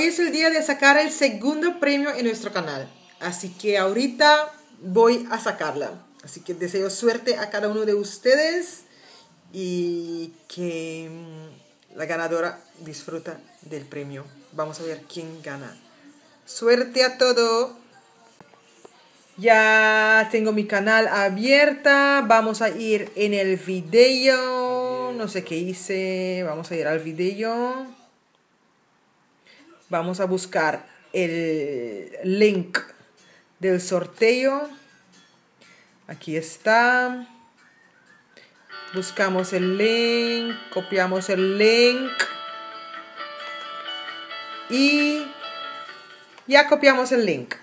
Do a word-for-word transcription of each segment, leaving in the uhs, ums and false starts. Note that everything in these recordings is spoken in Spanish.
Hoy es el día de sacar el segundo premio en nuestro canal. Así que ahorita voy a sacarla. Así que deseo suerte a cada uno de ustedes y que la ganadora disfruta del premio. Vamos a ver quién gana. Suerte a todo. Ya tengo mi canal abierta. Vamos a ir en el video. No sé qué hice. Vamos a ir al video. Vamos a buscar el link del sorteo. Aquí está. Buscamos el link, copiamos el link y ya copiamos el link.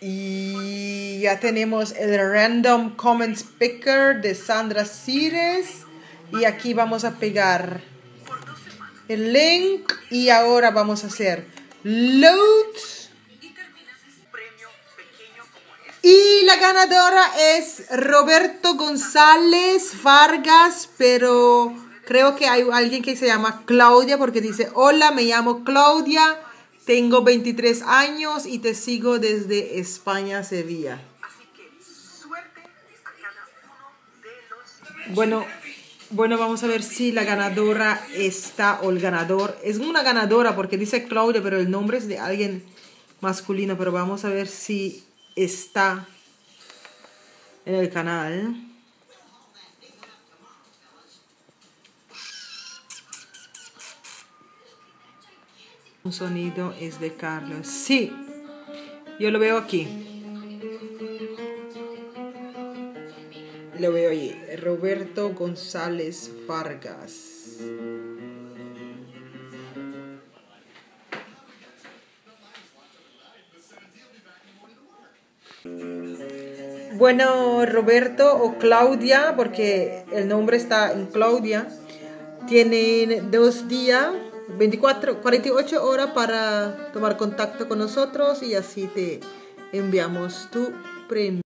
Y ya tenemos el Random Comment Picker de Sandra Cires y aquí vamos a pegar el link y ahora vamos a hacer load. Y la ganadora es Roberto González Vargas, pero creo que hay alguien que se llama Claudia porque dice, hola, me llamo Claudia, tengo veintitrés años y te sigo desde España, Sevilla. Así que suerte a cada uno de los... Bueno, bueno, vamos a ver si la ganadora está o el ganador. Es una ganadora porque dice Claudia, pero el nombre es de alguien masculino, pero vamos a ver si... está en el canal. Un sonido es de Carlos. Sí, yo lo veo aquí. Lo veo ahí. Roberto González Vargas. Bueno, Roberto o Claudia, porque el nombre está en Claudia, tienen dos días, veinticuatro, cuarenta y ocho horas para tomar contacto con nosotros y así te enviamos tu premio.